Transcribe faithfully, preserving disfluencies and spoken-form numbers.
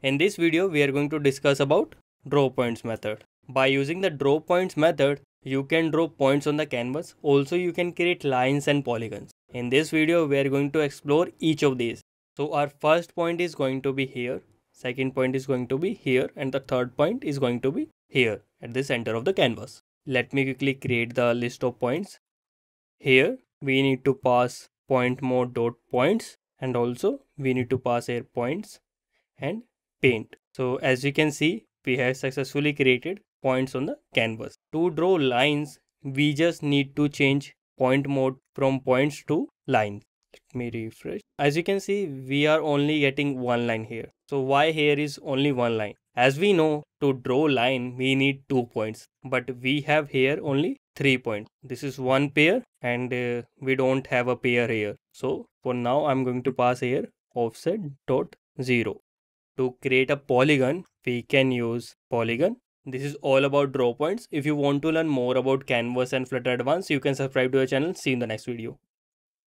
In this video, we are going to discuss about draw points method. By using the draw points method, you can draw points on the canvas. Also, you can create lines and polygons. In this video, we are going to explore each of these. So our first point is going to be here, second point is going to be here, and the third point is going to be here at the center of the canvas. Let me quickly create the list of points. Here, we need to pass point mode dot points, and also we need to pass here points and paint. So as you can see, we have successfully created points on the canvas. To draw lines, we just need to change point mode from points to lines. Let me refresh. As you can see, we are only getting one line here. So why here is only one line? As we know, to draw line, we need two points, but we have here only three points. This is one pair, and uh, we don't have a pair here. So for now, I'm going to pass here offset dot zero. To create a polygon, we can use polygon. This is all about draw points. If you want to learn more about Canvas and Flutter Advanced, you can subscribe to our channel. See you in the next video.